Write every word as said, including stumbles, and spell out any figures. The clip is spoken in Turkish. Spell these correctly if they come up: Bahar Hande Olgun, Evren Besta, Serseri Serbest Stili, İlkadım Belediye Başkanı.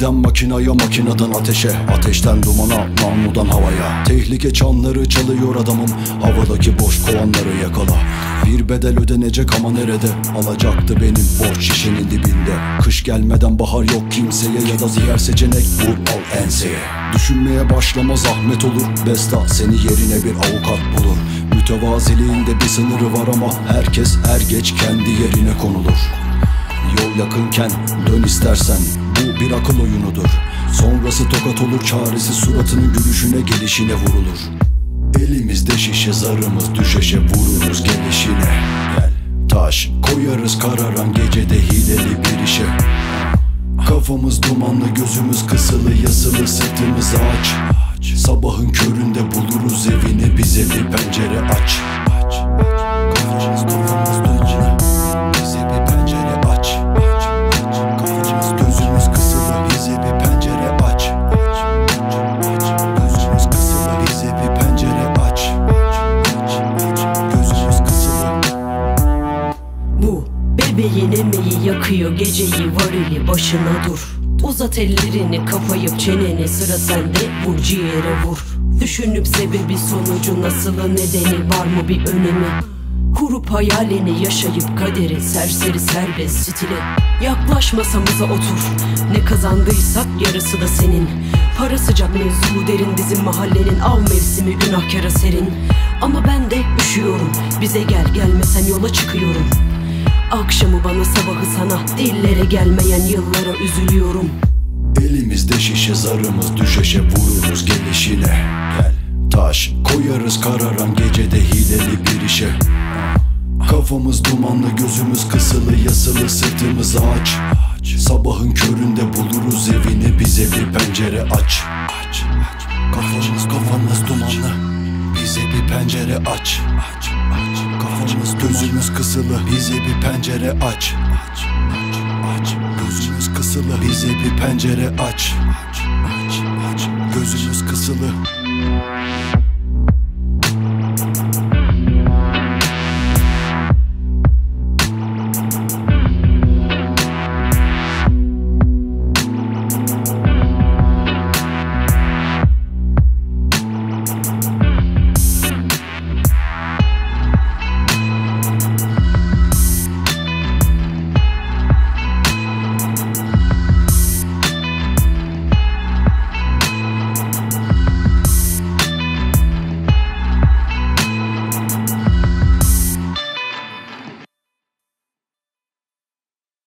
Giden makinaya, makineden ateşe, ateşten dumana, namludan havaya. Tehlike çanları çalıyor adamım, havadaki boş kovanları yakala. Bir bedel ödenecek ama nerede? Alacaktı benim borç şişenin dibinde. Kış gelmeden bahar yok kimseye, ya da diğer seçenek vur al enseye. Düşünmeye başlama zahmet olur, besta seni yerine bir avukat bulur. Mütevaziliğinde bir sınırı var ama herkes er geç kendi yerine konulur. Yol yakınken dön istersen, bu bir akıl oyunudur. Sonrası tokat olur, çaresiz suratının gülüşüne, gelişine vurulur. Elimizde şişe, zarımız düşeşe, vururuz gelişine. Taş koyarız kararan gecede hileli bir işe. Kafamız dumanlı, gözümüz kısılı, yasılı, sırtımız aç. Sabahın köründe buluruz evini, bize bir pencere aç. Yenemeyi yakıyor geceyi, varili başına dur. Uzat ellerini, kafayıp çeneni, sıra sende, vur ciğere vur. Düşünüp sebebi, sonucu, nasılı, nedeni, var mı bir önemi? Kurup hayalini, yaşayıp kaderi, serseri serbest stili. Yaklaş masamıza otur, ne kazandıysak yarısı da senin. Para sıcak mevzu derin, bizim mahallenin av mevsimi, günahkara serin. Ama ben de üşüyorum, bize gel gelmesen yola çıkıyorum. Akşamı bana, sabahı sana, dillere gelmeyen yıllara üzülüyorum. Elimizde şişe, zarımız düşeşe, vururuz gelişine. Taş koyarız kararan gecede hileli bir işe. Kafamız dumanlı, gözümüz kısılı, yasılı, sırtımız aç. Sabahın köründe buluruz evini, bize bir pencere aç. Kafamız kafamız dumanlı, bize bir pencere aç. Kafamız, gözümüz kısılı, bize bir pencere aç. Gözümüz kısılı, bize bir pencere aç. Gözümüz kısılı.